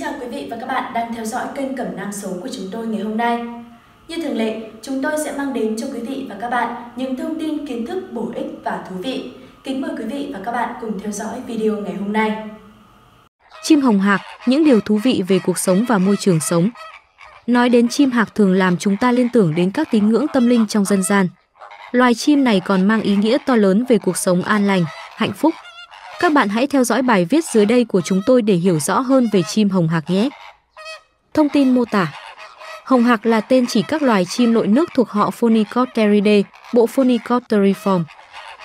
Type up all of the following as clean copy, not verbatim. chào quý vị và các bạn đang theo dõi kênh Cẩm Nang Số của chúng tôi ngày hôm nay. Như thường lệ, chúng tôi sẽ mang đến cho quý vị và các bạn những thông tin kiến thức bổ ích và thú vị. Kính mời quý vị và các bạn cùng theo dõi video ngày hôm nay. Chim Hồng Hạc, những điều thú vị về cuộc sống và môi trường sống. Nói đến chim hạc thường làm chúng ta liên tưởng đến các tín ngưỡng tâm linh trong dân gian. Loài chim này còn mang ý nghĩa to lớn về cuộc sống an lành, hạnh phúc. Các bạn hãy theo dõi bài viết dưới đây của chúng tôi để hiểu rõ hơn về chim hồng hạc nhé. Thông tin mô tả. Hồng hạc là tên chỉ các loài chim lội nước thuộc họ Phoenicopteridae, bộ Phoenicopteriform.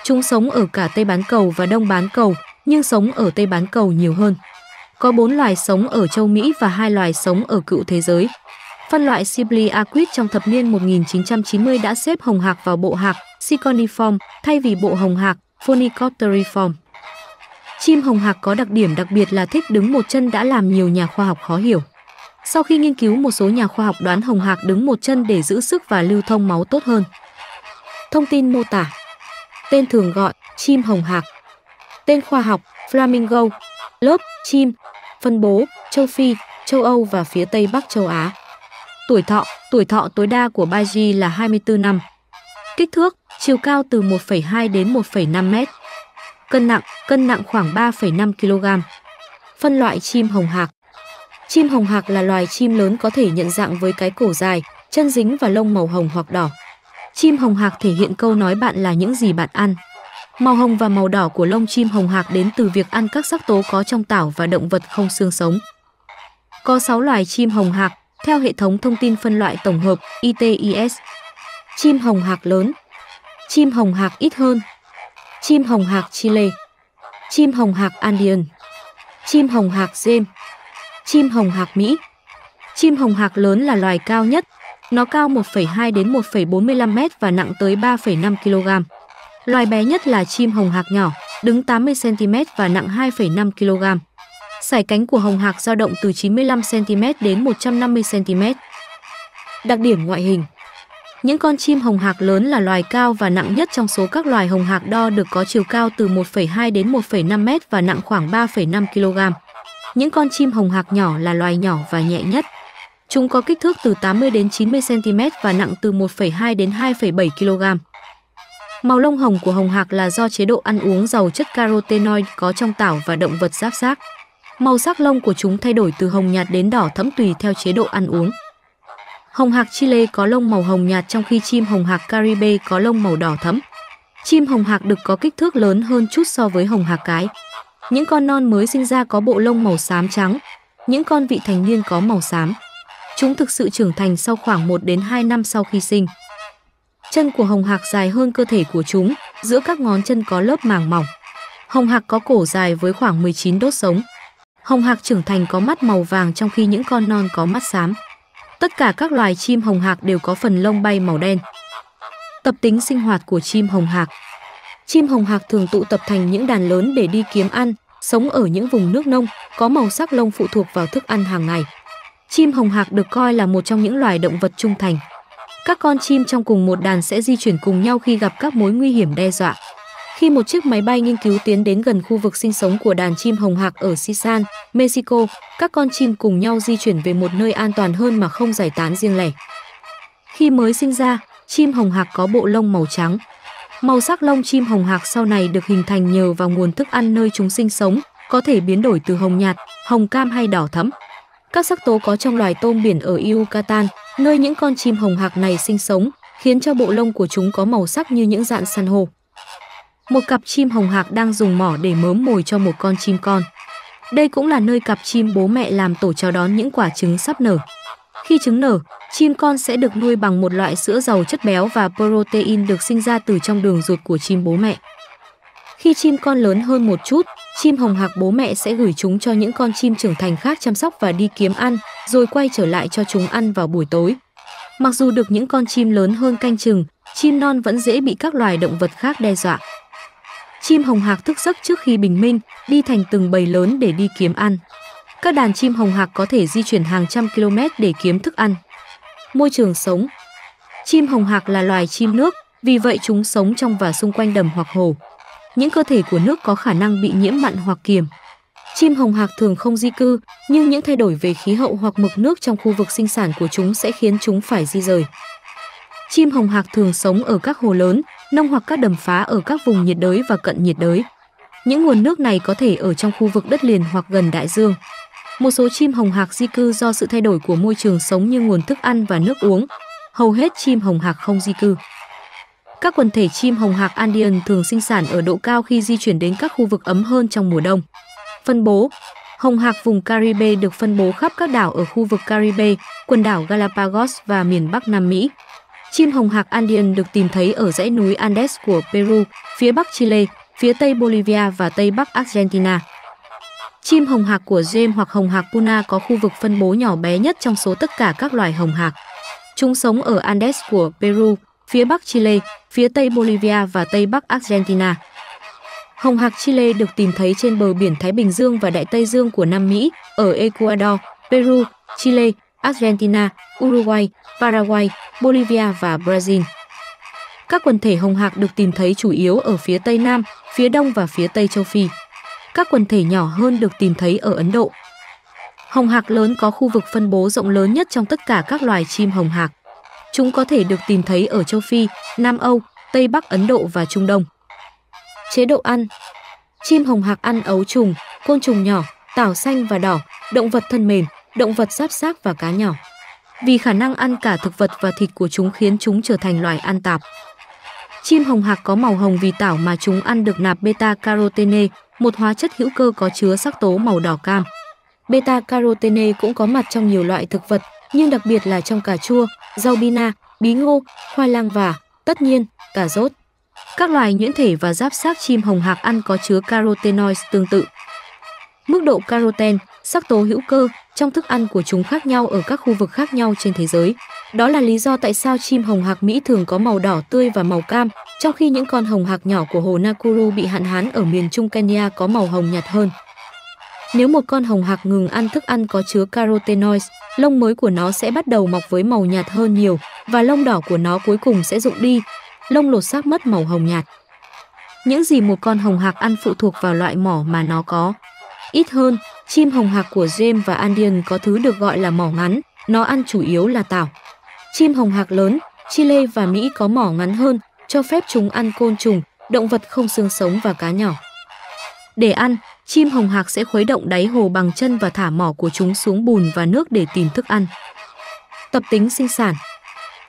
Chúng sống ở cả Tây Bán Cầu và Đông Bán Cầu, nhưng sống ở Tây Bán Cầu nhiều hơn. Có 4 loài sống ở châu Mỹ và 2 loài sống ở Cựu Thế Giới. Phân loại Sibley Aqvist trong thập niên 1990 đã xếp hồng hạc vào bộ hạc Ciconiiformes thay vì bộ hồng hạc Phoenicopteriform. Chim hồng hạc có đặc điểm đặc biệt là thích đứng một chân đã làm nhiều nhà khoa học khó hiểu. Sau khi nghiên cứu, một số nhà khoa học đoán hồng hạc đứng một chân để giữ sức và lưu thông máu tốt hơn. Thông tin mô tả. Tên thường gọi chim hồng hạc. Tên khoa học Flamingo. Lớp chim. Phân bố châu Phi, châu Âu và phía Tây Bắc châu Á. Tuổi thọ tối đa của Baiji là 24 năm. Kích thước, chiều cao từ 1,2 đến 1,5 mét. Cân nặng khoảng 3,5 kg. Phân loại chim hồng hạc. Chim hồng hạc là loài chim lớn có thể nhận dạng với cái cổ dài, chân dính và lông màu hồng hoặc đỏ. Chim hồng hạc thể hiện câu nói bạn là những gì bạn ăn. Màu hồng và màu đỏ của lông chim hồng hạc đến từ việc ăn các sắc tố có trong tảo và động vật không xương sống. Có 6 loài chim hồng hạc theo hệ thống thông tin phân loại tổng hợp ITIS. Chim hồng hạc lớn. Chim hồng hạc ít hơn. Chim hồng hạc Chile. Chim hồng hạc Andes. Chim hồng hạc Gem. Chim hồng hạc Mỹ. Chim hồng hạc lớn là loài cao nhất. Nó cao 1,2 đến 1,45 mét và nặng tới 3,5 kg. Loài bé nhất là chim hồng hạc nhỏ, đứng 80 cm và nặng 2,5 kg. Sải cánh của hồng hạc dao động từ 95 cm đến 150 cm. Đặc điểm ngoại hình. Những con chim hồng hạc lớn là loài cao và nặng nhất trong số các loài hồng hạc đo được, có chiều cao từ 1,2 đến 1,5 mét và nặng khoảng 3,5 kg. Những con chim hồng hạc nhỏ là loài nhỏ và nhẹ nhất. Chúng có kích thước từ 80 đến 90 cm và nặng từ 1,2 đến 2,7 kg. Màu lông hồng của hồng hạc là do chế độ ăn uống giàu chất carotenoid có trong tảo và động vật giáp xác. Màu sắc lông của chúng thay đổi từ hồng nhạt đến đỏ thẫm tùy theo chế độ ăn uống. Hồng hạc Chile có lông màu hồng nhạt trong khi chim hồng hạc Caribe có lông màu đỏ thẫm. Chim hồng hạc đực có kích thước lớn hơn chút so với hồng hạc cái. Những con non mới sinh ra có bộ lông màu xám trắng. Những con vị thành niên có màu xám. Chúng thực sự trưởng thành sau khoảng 1 đến 2 năm sau khi sinh. Chân của hồng hạc dài hơn cơ thể của chúng, giữa các ngón chân có lớp màng mỏng. Hồng hạc có cổ dài với khoảng 19 đốt sống. Hồng hạc trưởng thành có mắt màu vàng trong khi những con non có mắt xám. Tất cả các loài chim hồng hạc đều có phần lông bay màu đen. Tập tính sinh hoạt của chim hồng hạc. Chim hồng hạc thường tụ tập thành những đàn lớn để đi kiếm ăn, sống ở những vùng nước nông, có màu sắc lông phụ thuộc vào thức ăn hàng ngày. Chim hồng hạc được coi là một trong những loài động vật trung thành. Các con chim trong cùng một đàn sẽ di chuyển cùng nhau khi gặp các mối nguy hiểm đe dọa. Khi một chiếc máy bay nghiên cứu tiến đến gần khu vực sinh sống của đàn chim hồng hạc ở Sisal, Mexico, các con chim cùng nhau di chuyển về một nơi an toàn hơn mà không giải tán riêng lẻ. Khi mới sinh ra, chim hồng hạc có bộ lông màu trắng. Màu sắc lông chim hồng hạc sau này được hình thành nhờ vào nguồn thức ăn nơi chúng sinh sống, có thể biến đổi từ hồng nhạt, hồng cam hay đỏ thẫm. Các sắc tố có trong loài tôm biển ở Yucatan, nơi những con chim hồng hạc này sinh sống, khiến cho bộ lông của chúng có màu sắc như những rạn san hô. Một cặp chim hồng hạc đang dùng mỏ để mớm mồi cho một con chim con. Đây cũng là nơi cặp chim bố mẹ làm tổ chào đón những quả trứng sắp nở. Khi trứng nở, chim con sẽ được nuôi bằng một loại sữa giàu chất béo và protein được sinh ra từ trong đường ruột của chim bố mẹ. Khi chim con lớn hơn một chút, chim hồng hạc bố mẹ sẽ gửi chúng cho những con chim trưởng thành khác chăm sóc và đi kiếm ăn, rồi quay trở lại cho chúng ăn vào buổi tối. Mặc dù được những con chim lớn hơn canh chừng, chim non vẫn dễ bị các loài động vật khác đe dọa. Chim hồng hạc thức giấc trước khi bình minh, đi thành từng bầy lớn để đi kiếm ăn. Các đàn chim hồng hạc có thể di chuyển hàng trăm km để kiếm thức ăn. Môi trường sống. Chim hồng hạc là loài chim nước, vì vậy chúng sống trong và xung quanh đầm hoặc hồ. Những cơ thể của nước có khả năng bị nhiễm mặn hoặc kiềm. Chim hồng hạc thường không di cư, nhưng những thay đổi về khí hậu hoặc mực nước trong khu vực sinh sản của chúng sẽ khiến chúng phải di rời. Chim hồng hạc thường sống ở các hồ lớn, nông hoặc các đầm phá ở các vùng nhiệt đới và cận nhiệt đới. Những nguồn nước này có thể ở trong khu vực đất liền hoặc gần đại dương. Một số chim hồng hạc di cư do sự thay đổi của môi trường sống như nguồn thức ăn và nước uống. Hầu hết chim hồng hạc không di cư. Các quần thể chim hồng hạc Andean thường sinh sản ở độ cao khi di chuyển đến các khu vực ấm hơn trong mùa đông. Phân bố: hồng hạc vùng Caribe được phân bố khắp các đảo ở khu vực Caribe, quần đảo Galapagos và miền Bắc Nam Mỹ. Chim hồng hạc Andean được tìm thấy ở dãy núi Andes của Peru, phía Bắc Chile, phía Tây Bolivia và Tây Bắc Argentina. Chim hồng hạc của James hoặc hồng hạc Puna có khu vực phân bố nhỏ bé nhất trong số tất cả các loài hồng hạc. Chúng sống ở Andes của Peru, phía Bắc Chile, phía Tây Bolivia và Tây Bắc Argentina. Hồng hạc Chile được tìm thấy trên bờ biển Thái Bình Dương và Đại Tây Dương của Nam Mỹ, ở Ecuador, Peru, Chile, Argentina, Uruguay, Paraguay, Bolivia và Brazil. Các quần thể hồng hạc được tìm thấy chủ yếu ở phía Tây Nam, phía Đông và phía Tây châu Phi. Các quần thể nhỏ hơn được tìm thấy ở Ấn Độ. Hồng hạc lớn có khu vực phân bố rộng lớn nhất trong tất cả các loài chim hồng hạc. Chúng có thể được tìm thấy ở châu Phi, Nam Âu, Tây Bắc Ấn Độ và Trung Đông. Chế độ ăn: chim hồng hạc ăn ấu trùng, côn trùng nhỏ, tảo xanh và đỏ, động vật thân mềm, động vật giáp xác và cá nhỏ. Vì khả năng ăn cả thực vật và thịt của chúng khiến chúng trở thành loài ăn tạp. Chim hồng hạc có màu hồng vì tảo mà chúng ăn được nạp beta-carotene, một hóa chất hữu cơ có chứa sắc tố màu đỏ cam. Beta-carotene cũng có mặt trong nhiều loại thực vật, nhưng đặc biệt là trong cà chua, rau bina, bí ngô, khoai lang và, tất nhiên, cà rốt. Các loài nhuyễn thể và giáp xác chim hồng hạc ăn có chứa carotenoids tương tự. Mức độ caroten, sắc tố hữu cơ, trong thức ăn của chúng khác nhau ở các khu vực khác nhau trên thế giới. Đó là lý do tại sao chim hồng hạc Mỹ thường có màu đỏ tươi và màu cam, trong khi những con hồng hạc nhỏ của hồ Nakuru bị hạn hán ở miền Trung Kenya có màu hồng nhạt hơn. Nếu một con hồng hạc ngừng ăn thức ăn có chứa carotenoids, lông mới của nó sẽ bắt đầu mọc với màu nhạt hơn nhiều và lông đỏ của nó cuối cùng sẽ rụng đi, lông lột xác mất màu hồng nhạt. Những gì một con hồng hạc ăn phụ thuộc vào loại mỏ mà nó có. Ít hơn, chim hồng hạc của James và Andean có thứ được gọi là mỏ ngắn, nó ăn chủ yếu là tảo. Chim hồng hạc lớn, Chile và Mỹ có mỏ ngắn hơn, cho phép chúng ăn côn trùng, động vật không xương sống và cá nhỏ. Để ăn, chim hồng hạc sẽ khuấy động đáy hồ bằng chân và thả mỏ của chúng xuống bùn và nước để tìm thức ăn. Tập tính sinh sản: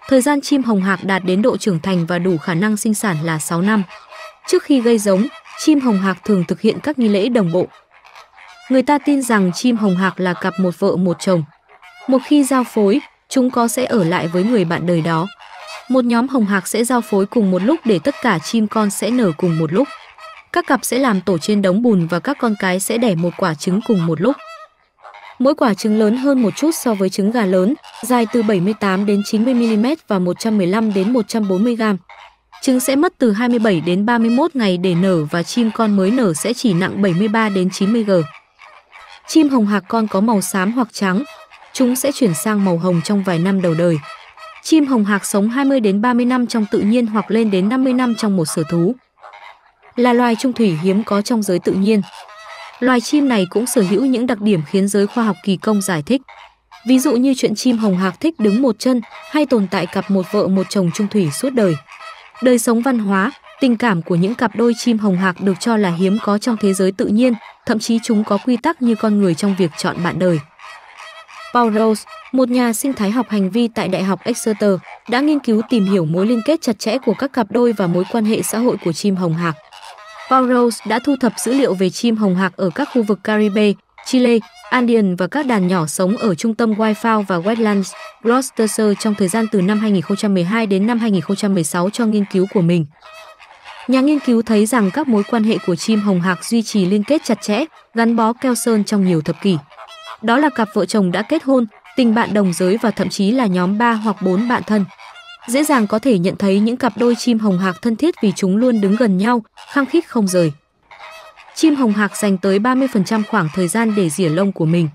thời gian chim hồng hạc đạt đến độ trưởng thành và đủ khả năng sinh sản là 6 năm. Trước khi gây giống, chim hồng hạc thường thực hiện các nghi lễ đồng bộ. Người ta tin rằng chim hồng hạc là cặp một vợ một chồng. Một khi giao phối, chúng sẽ ở lại với người bạn đời đó. Một nhóm hồng hạc sẽ giao phối cùng một lúc để tất cả chim con sẽ nở cùng một lúc. Các cặp sẽ làm tổ trên đống bùn và các con cái sẽ đẻ một quả trứng cùng một lúc. Mỗi quả trứng lớn hơn một chút so với trứng gà lớn, dài từ 78 đến 90 mm và 115 đến 140 g. Trứng sẽ mất từ 27 đến 31 ngày để nở và chim con mới nở sẽ chỉ nặng 73 đến 90 g. Chim hồng hạc con có màu xám hoặc trắng. Chúng sẽ chuyển sang màu hồng trong vài năm đầu đời. Chim hồng hạc sống 20 đến 30 năm trong tự nhiên hoặc lên đến 50 năm trong một sở thú. Là loài trung thủy hiếm có trong giới tự nhiên. Loài chim này cũng sở hữu những đặc điểm khiến giới khoa học kỳ công giải thích. Ví dụ như chuyện chim hồng hạc thích đứng một chân hay tồn tại cặp một vợ một chồng trung thủy suốt đời. Đời sống văn hóa, tình cảm của những cặp đôi chim hồng hạc được cho là hiếm có trong thế giới tự nhiên, thậm chí chúng có quy tắc như con người trong việc chọn bạn đời. Paul Rose, một nhà sinh thái học hành vi tại Đại học Exeter, đã nghiên cứu tìm hiểu mối liên kết chặt chẽ của các cặp đôi và mối quan hệ xã hội của chim hồng hạc. Paul Rose đã thu thập dữ liệu về chim hồng hạc ở các khu vực Caribe, Chile, Andean và các đàn nhỏ sống ở trung tâm Wildfowl và Wetlands, Gloucestershire trong thời gian từ năm 2012 đến năm 2016 cho nghiên cứu của mình. Nhà nghiên cứu thấy rằng các mối quan hệ của chim hồng hạc duy trì liên kết chặt chẽ, gắn bó keo sơn trong nhiều thập kỷ. Đó là cặp vợ chồng đã kết hôn, tình bạn đồng giới và thậm chí là nhóm 3 hoặc 4 bạn thân. Dễ dàng có thể nhận thấy những cặp đôi chim hồng hạc thân thiết vì chúng luôn đứng gần nhau, khăng khít không rời. Chim hồng hạc dành tới 30% khoảng thời gian để rỉa lông của mình.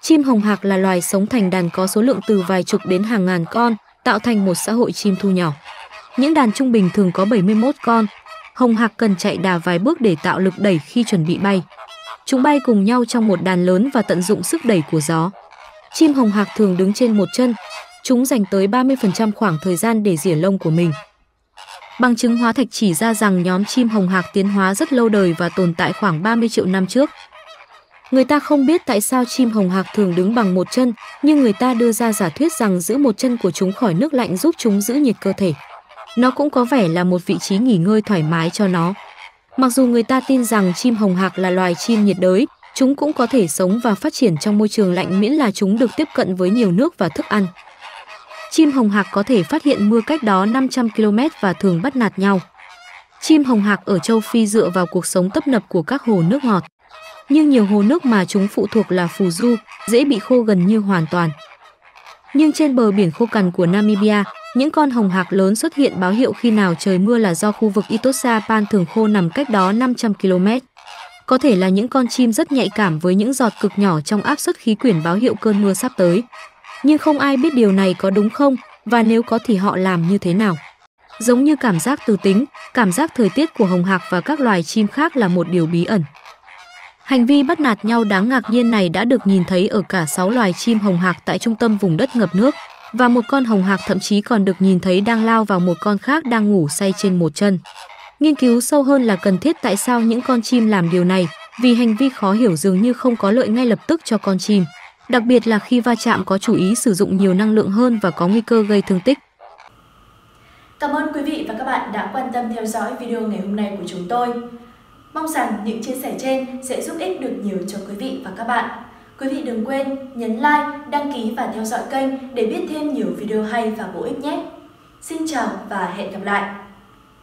Chim hồng hạc là loài sống thành đàn có số lượng từ vài chục đến hàng ngàn con, tạo thành một xã hội chim thu nhỏ. Những đàn trung bình thường có 71 con. Hồng hạc cần chạy đà vài bước để tạo lực đẩy khi chuẩn bị bay. Chúng bay cùng nhau trong một đàn lớn và tận dụng sức đẩy của gió. Chim hồng hạc thường đứng trên một chân. Chúng dành tới 30% khoảng thời gian để rỉa lông của mình. Bằng chứng hóa thạch chỉ ra rằng nhóm chim hồng hạc tiến hóa rất lâu đời và tồn tại khoảng 30 triệu năm trước. Người ta không biết tại sao chim hồng hạc thường đứng bằng một chân, nhưng người ta đưa ra giả thuyết rằng giữ một chân của chúng khỏi nước lạnh giúp chúng giữ nhiệt cơ thể. Nó cũng có vẻ là một vị trí nghỉ ngơi thoải mái cho nó. Mặc dù người ta tin rằng chim hồng hạc là loài chim nhiệt đới, chúng cũng có thể sống và phát triển trong môi trường lạnh miễn là chúng được tiếp cận với nhiều nước và thức ăn. Chim hồng hạc có thể phát hiện mưa cách đó 500 km và thường bắt nạt nhau. Chim hồng hạc ở châu Phi dựa vào cuộc sống tấp nập của các hồ nước ngọt. Nhưng nhiều hồ nước mà chúng phụ thuộc là phù du, dễ bị khô gần như hoàn toàn. Nhưng trên bờ biển khô cằn của Namibia, những con hồng hạc lớn xuất hiện báo hiệu khi nào trời mưa là do khu vực Itosa Pan thường khô nằm cách đó 500 km. Có thể là những con chim rất nhạy cảm với những giọt cực nhỏ trong áp suất khí quyển báo hiệu cơn mưa sắp tới. Nhưng không ai biết điều này có đúng không, và nếu có thì họ làm như thế nào. Giống như cảm giác từ tính, cảm giác thời tiết của hồng hạc và các loài chim khác là một điều bí ẩn. Hành vi bắt nạt nhau đáng ngạc nhiên này đã được nhìn thấy ở cả 6 loài chim hồng hạc tại trung tâm vùng đất ngập nước, và một con hồng hạc thậm chí còn được nhìn thấy đang lao vào một con khác đang ngủ say trên một chân. Nghiên cứu sâu hơn là cần thiết tại sao những con chim làm điều này, vì hành vi khó hiểu dường như không có lợi ngay lập tức cho con chim. Đặc biệt là khi va chạm có chủ ý sử dụng nhiều năng lượng hơn và có nguy cơ gây thương tích. Cảm ơn quý vị và các bạn đã quan tâm theo dõi video ngày hôm nay của chúng tôi. Mong rằng những chia sẻ trên sẽ giúp ích được nhiều cho quý vị và các bạn. Quý vị đừng quên nhấn like, đăng ký và theo dõi kênh để biết thêm nhiều video hay và bổ ích nhé. Xin chào và hẹn gặp lại!